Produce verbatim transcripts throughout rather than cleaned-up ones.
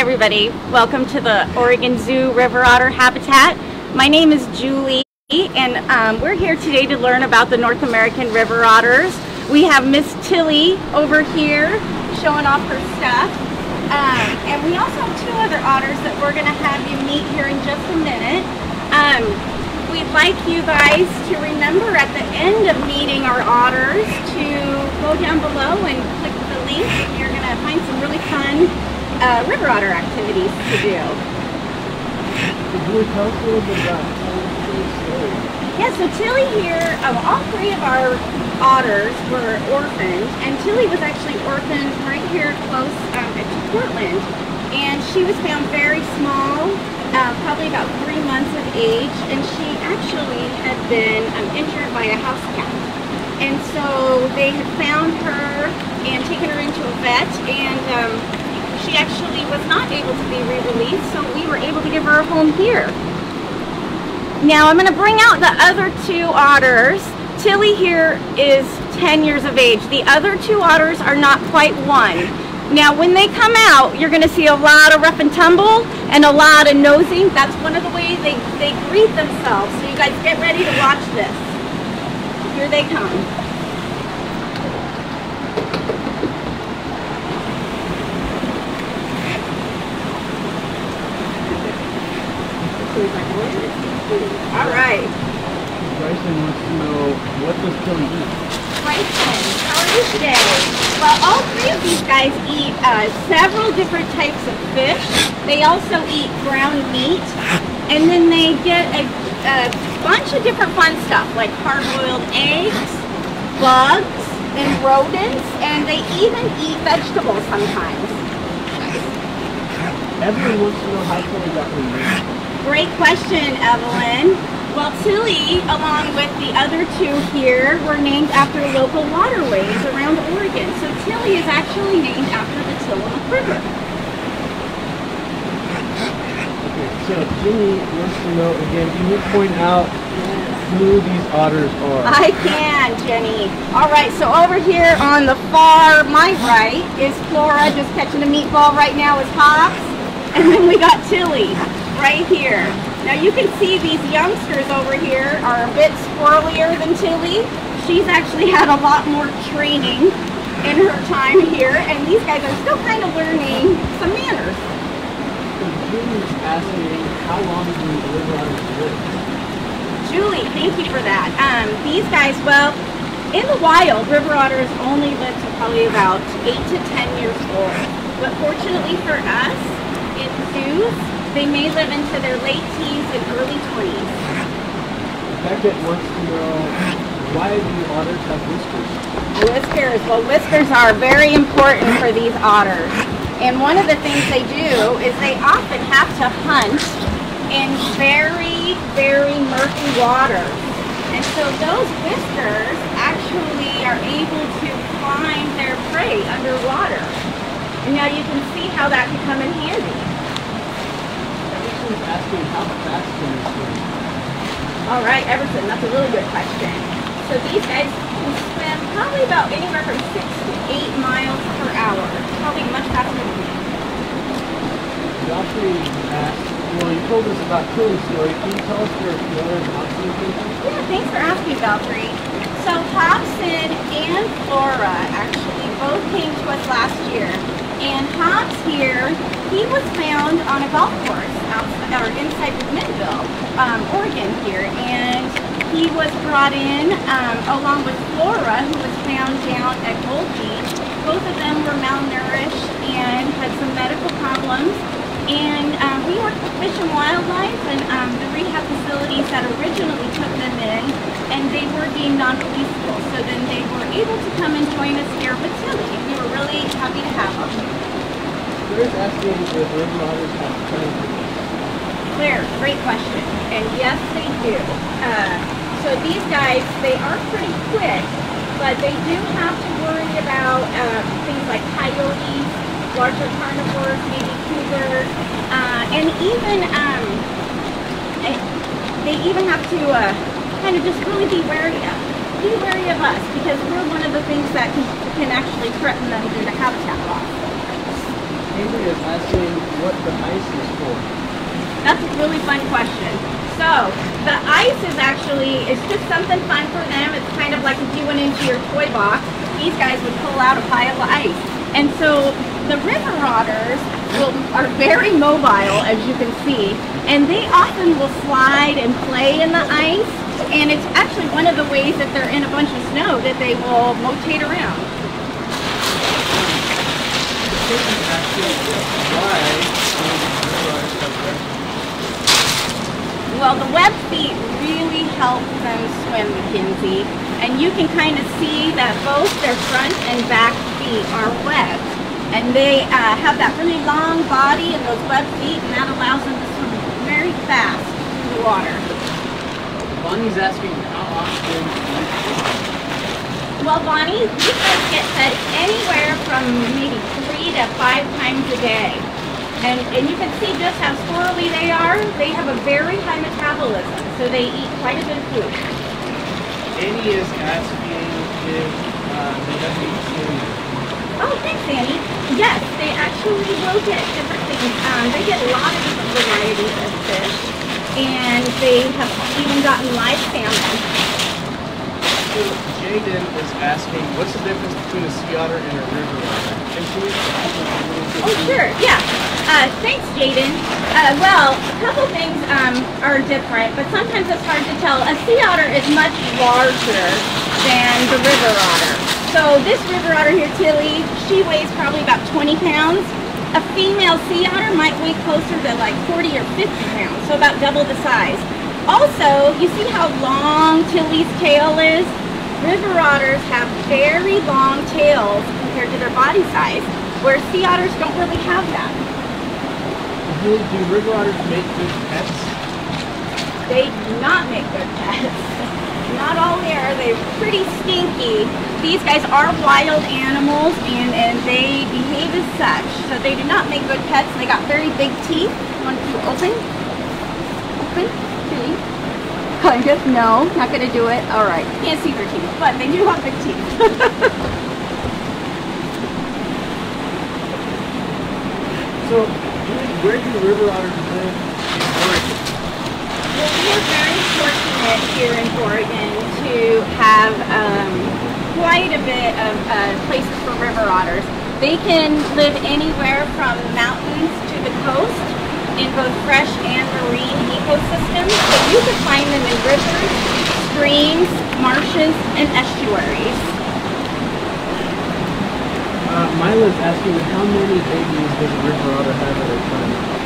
everybody. Welcome to the Oregon Zoo River Otter Habitat. My name is Julie, and um, we're here today to learn about the North American river otters. We have Miss Tilly over here showing off her stuff. Um, and we also have two other otters that we're going to have you meet here in just a minute. Um, we'd like you guys to remember at the end of meeting our otters to go down below and click the link if you're going to find some really fun Uh, river otter activities to do. Yeah, so Tilly here, um, all three of our otters were orphaned, and Tilly was actually orphaned right here close um, to Portland, and she was found very small, uh, probably about three months of age, and she actually had been um, injured by a house cat. And so they had found her and taken her into a vet, and um, she actually was not able to be re-released, so we were able to give her a home here. Now I'm going to bring out the other two otters. Tilly here is ten years of age. The other two otters are not quite one. Now when they come out, you're going to see a lot of rough and tumble and a lot of nosing. That's one of the ways they, they greet themselves, so you guys get ready to watch this. Here they come. All right. Bryson wants to know, what does Tilly eat? Bryson, how are you today? Well, all three of these guys eat uh, several different types of fish. They also eat ground meat, and then they get a, a bunch of different fun stuff like hard-boiled eggs, bugs, and rodents, and they even eat vegetables sometimes. Everyone wants to know how Tilly got her name. Great question, Evelyn. Well, Tilly, along with the other two here, were named after local waterways around Oregon. So Tilly is actually named after the Tillamook River. Okay, so Jimmy wants to know again, can you point out who these otters are? I can, Jenny. All right, so over here on the far, my right, is Flora, just catching a meatball right now with Hops. And then we got Tilly right here. Now you can see these youngsters over here are a bit squirrelier than Tilly. She's actually had a lot more training in her time here, and these guys are still kind of learning some manners. Julie is asking, how long do the river otters live? Julie, thank you for that. Um, these guys, well, in the wild, river otters only live to probably about eight to ten years old. But fortunately for us, in zoos, they may live into their late teens and early twenties. Beckett wants to know, why do otters have whiskers? Whiskers. Well, whiskers are very important for these otters. And one of the things they do is they often have to hunt in very, very murky water. And so those whiskers actually are able to find their prey underwater. And now you can see how that can come in handy. Asking how fast can they swim? All right, Everson, that's a really good question. So these guys can swim probably about anywhere from six to eight miles per hour. Probably much faster than me. Joshua asked, well, you told us about Tilly's story. Can you tell us where Flora and Hobson came from? Yeah, thanks for asking, Valkyrie. So Hobson and Flora actually both came to us last year. And Hobbs here, he was found on a golf course outside, or inside McMinnville, um, Oregon here, and he was brought in um, along with Flora, who was found down at Gold Beach. Both of them were malnourished and had some medical problems, and um, we worked with Fish and Wildlife and um, the rehab facilities that originally took them in, and they were deemed non-releasable, so then they were able to come and join us here with Tilly. Really happy to have them. Claire's asking if river otters have predators. Claire, great question. And yes, they do. Uh, so these guys, they are pretty quick, but they do have to worry about uh, things like coyotes, larger carnivores, maybe cougars, uh, and even um, they even have to uh, kind of just really be wary of them. Be wary of us, because we're one of the things that can, can actually threaten them due to habitat loss. Avery is asking what the ice is for. That's a really fun question. So the ice is actually, it's just something fun for them. It's kind of like if you went into your toy box, these guys would pull out a pile of ice. And so the river otters will, are very mobile, as you can see, and they often will slide and play in the ice. And it's actually one of the ways that they're in a bunch of snow that they will rotate around. Well, the web feet really help them swim, Mackenzie. And you can kind of see that both their front and back feet are webbed. And they uh, have that really long body and those webbed feet, and that allows them to swim very fast through the water. Bonnie's asking how often you fish. Well, Bonnie, these guys get fed anywhere from maybe three to five times a day. And, and you can see just how squirrely they are. They have a very high metabolism, so they eat quite a bit of food. Annie is asking if uh, they have any food. Oh, thanks, Annie. Yes, they actually will get different things. Um, they get a lot of different varieties of fish. And they have even gotten live salmon. So Jaden is asking, what's the difference between a sea otter and a river otter? Can we Oh, sure, yeah. Uh, thanks, Jaden. Uh, well, a couple things um, are different, but sometimes it's hard to tell. A sea otter is much larger than the river otter. So this river otter here, Tilly, she weighs probably about twenty pounds. A female sea otter might weigh closer to like forty or fifty pounds, so about double the size. Also, you see how long Tilly's tail is? River otters have very long tails compared to their body size, where sea otters don't really have that. Do, do river otters make good pets? They do not make good pets. Not all there, they're pretty stinky. These guys are wild animals, and, and they behave as such. So they do not make good pets. They got very big teeth. Want to open? Open? See? Kind of. No, not going to do it. All right. Can't see their teeth, but they do have big teeth. So where do river otters live in Oregon? Well, we are very fortunate here in Oregon to have um, quite a bit of uh, places for river otters. They can live anywhere from mountains to the coast in both fresh and marine ecosystems. So you can find them in rivers, streams, marshes, and estuaries. Uh, Mila's asking how many babies does a river otter have at a time?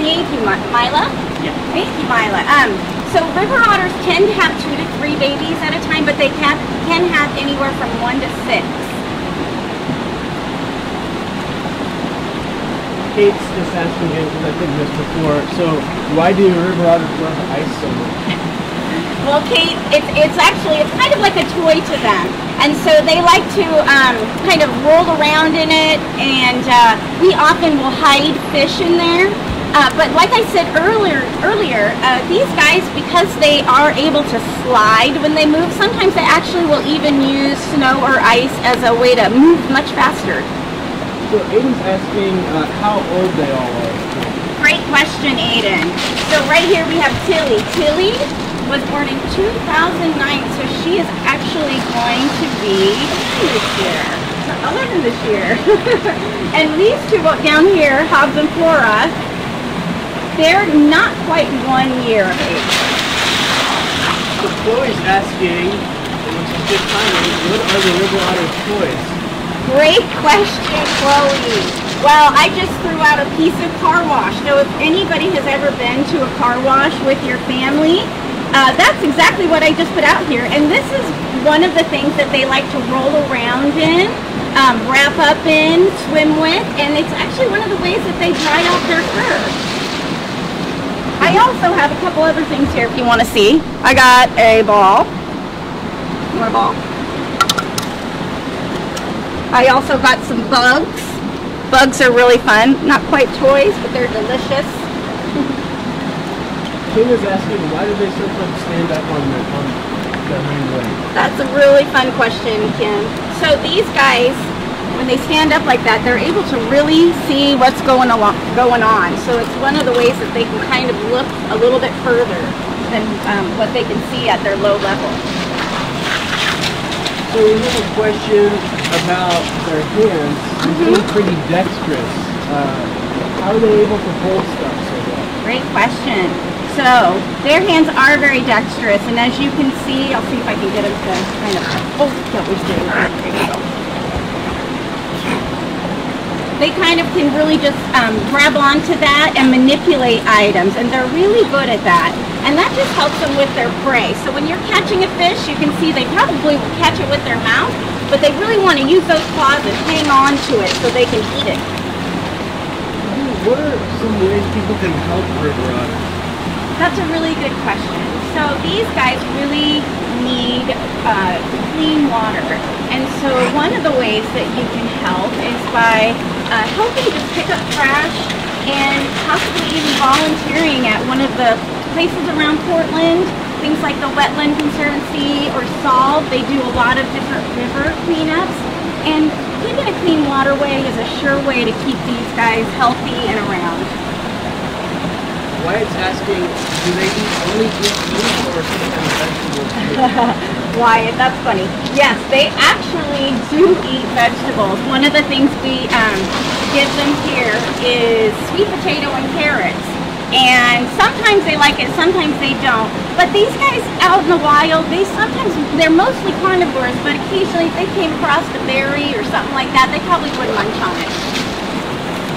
Thank you, Mi Mila. Yeah. Thank you, Mila. Um, so river otters tend to have two to three babies at a time, but they can can have anywhere from one to six. Kate's just asking me, because I did this before, so why do river otters love ice so much? Well, Kate, it, it's actually, it's kind of like a toy to them. And so they like to um, kind of roll around in it, and uh, we often will hide fish in there. Uh, but like I said earlier, earlier, uh, these guys, because they are able to slide when they move, sometimes they actually will even use snow or ice as a way to move much faster. So Aiden's asking uh, how old they all are. Great question, Aiden. So right here we have Tilly. Tilly was born in two thousand nine, so she is actually going to be this year, eleven this year. And these two down here, Hobbs and Flora, they're not quite one year of age. So Chloe's asking, which is good timing, what are the river otters' toys? Great question, Chloe. Well, I just threw out a piece of car wash. So if anybody has ever been to a car wash with your family, uh, that's exactly what I just put out here. And this is one of the things that they like to roll around in, um, wrap up in, swim with, and it's actually one of the ways that they dry off their fur. I also have a couple other things here if you want to see. I got a ball. More ball. I also got some bugs. Bugs are really fun. Not quite toys, but they're delicious. Kim is asking, why do they sometimes stand up on their on their hind legs? That's a really fun question, Kim. So these guys, when they stand up like that, they're able to really see what's going along, going on. So it's one of the ways that they can kind of look a little bit further than um, what they can see at their low level. So we have a question about their hands. Mm-hmm. They're pretty dexterous. Uh, how are they able to hold stuff so well? Great question. So their hands are very dexterous, and as you can see, I'll see if I can get them to kind of hold what we're doing. There you go. They kind of can really just um, grab onto that and manipulate items, and they're really good at that. And that just helps them with their prey. So when you're catching a fish, you can see they probably will catch it with their mouth, but they really want to use those claws and hang on to it so they can eat it. What are some ways people can help river otters? That's a really good question. So these guys really need uh, clean water. And so one of the ways that you can help is by uh, helping just pick up trash and possibly even volunteering at one of the places around Portland, things like the Wetland Conservancy or Sol. They do a lot of different river cleanups. And keeping a clean waterway is a sure way to keep these guys healthy and around. Wyatt's asking, do they eat only good food or sometimes vegetables? Wyatt, that's funny. Yes, they actually do eat vegetables. One of the things we um, give them here is sweet potato and carrots. And sometimes they like it, sometimes they don't. But these guys out in the wild, they sometimes, they're mostly carnivores, but occasionally if they came across a berry or something like that, they probably would munch on it.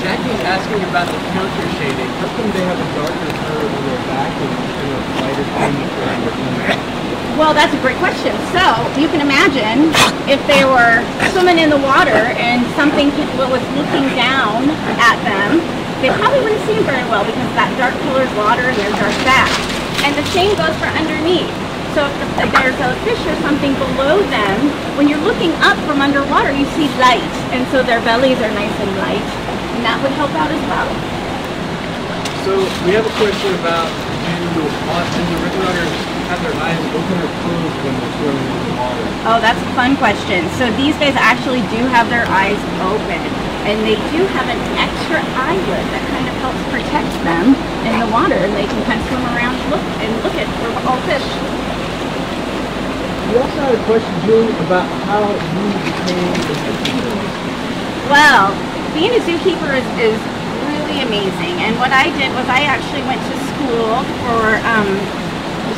Jackie's asking about the counter shading. How come they have a darker curve on their back and a lighter curve? Well, that's a great question. So you can imagine if they were swimming in the water and something was looking down at them, they probably wouldn't see them very well because that dark colored water and their dark back. And the same goes for underneath. So if there's a fish or something below them, when you're looking up from underwater, you see light. And so their bellies are nice and light. And that would help out as well. So we have a question about do the river otters have their eyes open or closed when they're swimming in the water? Oh, that's a fun question. So these guys actually do have their eyes open. And they do have an extra eyelid that kind of helps protect them in the water. And they can kind of swim around and look, and look at all fish. You also had a question, Julie, about how you became a zookeeper. Well, being a zookeeper is, is really amazing. And what I did was I actually went to school for um,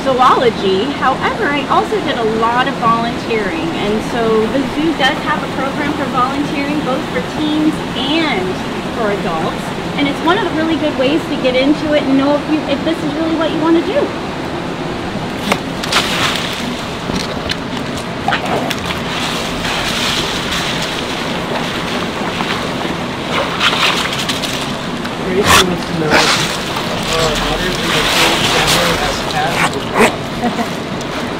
zoology. However, I also did a lot of volunteering. And so the zoo does have a program for volunteering, both for teens and for adults. And it's one of the really good ways to get into it and know if, you, if this is really what you want to do.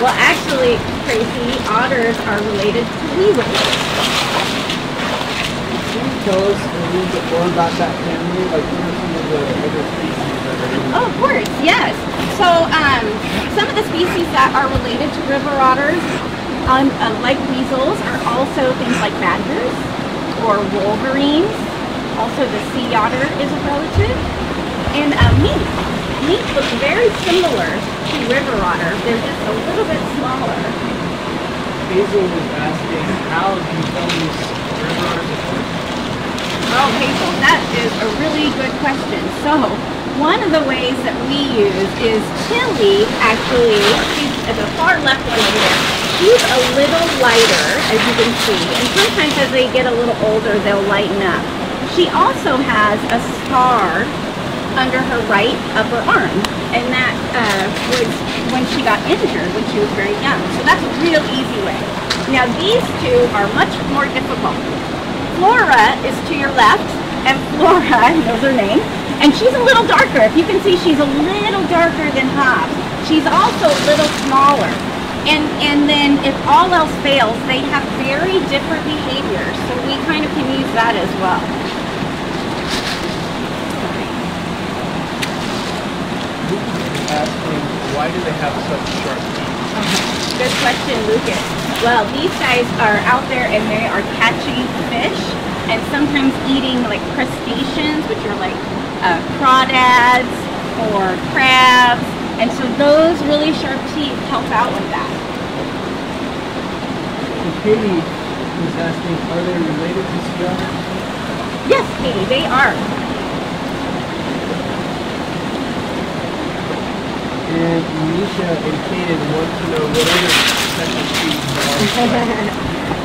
Well, actually, Tracy, otters are related to seals. Can you tell us a little bit more about that family? Like, what are some of the other species that are in? Oh, of course, yes. So, um, some of the species that are related to river otters, um, uh, like weasels, are also things like badgers or wolverines. Also, the sea otter is a relative. And uh, mink. Mink look very similar to river otter. They're just a little bit smaller. Hazel was asking, how do you tell these river otters apart? Oh, Hazel, that is a really good question. So, one of the ways that we use is Tilly, actually, she's at the far left one over there. She's a little lighter, as you can see. And sometimes as they get a little older, they'll lighten up. She also has a scar under her right upper arm, and that uh, was when she got injured when she was very young. So that's a real easy way. Now these two are much more difficult. Flora is to your left, and Flora knows her name, and she's a little darker. If you can see, she's a little darker than Hobbs. She's also a little smaller. And, and then if all else fails, they have very different behaviors, so we kind of can use that as well. Asking, why do they have such sharp teeth? Good question, Lucas. Well, these guys are out there and they are catching fish and sometimes eating like crustaceans, which are like uh, crawdads or crabs. And so those really sharp teeth help out with that. Katie was asking, are they related to squid? Yes, Katie, they are. And Misha and Kaden want to know what other special species are.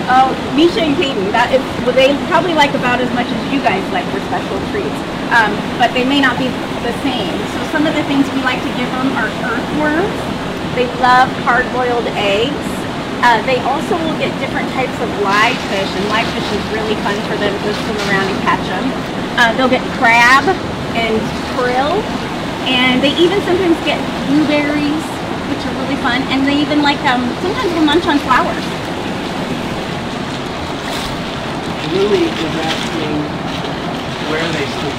Oh, Misha and Kaden, that is what they probably like about as much as you guys like for special treats. Um, but they may not be the same. So some of the things we like to give them are earthworms. They love hard-boiled eggs. Uh, they also will get different types of live fish, and live fish is really fun for them to swim around and catch them. Uh, they'll get crab and krill. And they even sometimes get blueberries, which are really fun. And they even like um, sometimes will munch on flowers. Lily is asking where they sleep.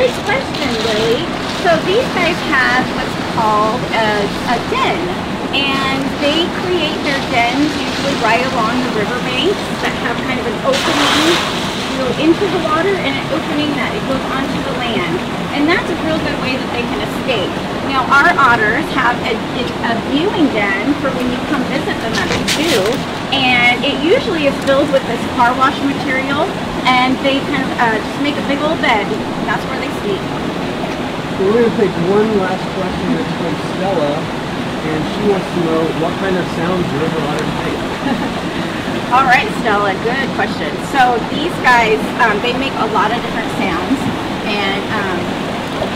Great question, Lily. So these guys have what's called a, a den. And they create their dens usually right along the riverbanks that have kind of an opening into the water and an opening that it goes onto the land. And that's a real good way that they can escape. Now our otters have a, a viewing den for when you come visit them at the zoo, and it usually is filled with this car wash material, and they kind of uh, just make a big old bed. That's where they sleep. So we're going to take one last question that's from Stella, and she wants to know what kind of sounds river otters make. All right, Stella, good question. So these guys, um, they make a lot of different sounds. And um,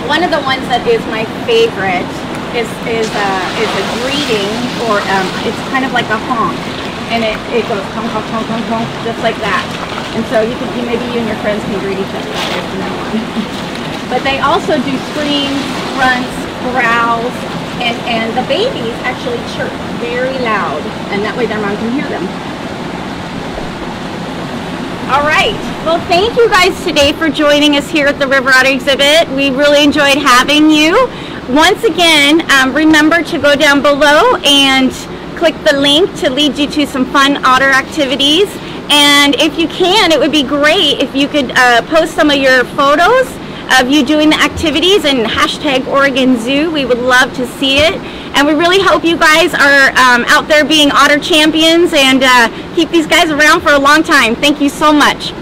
one of the ones that is my favorite is, is, a, is a greeting, or um, it's kind of like a honk. And it, it goes honk, honk, honk, honk, honk, just like that. And so you can, you, maybe you and your friends can greet each other from that one. But they also do screams, grunts, growls, and, and the babies actually chirp very loud. And that way their mom can hear them. All right, well thank you guys today for joining us here at the River Otter Exhibit. We really enjoyed having you. Once again, um, remember to go down below and click the link to lead you to some fun otter activities. And if you can, it would be great if you could uh, post some of your photos of you doing the activities and hashtag Oregon Zoo. We would love to see it. And we really hope you guys are um, out there being otter champions, and uh, keep these guys around for a long time. Thank you so much.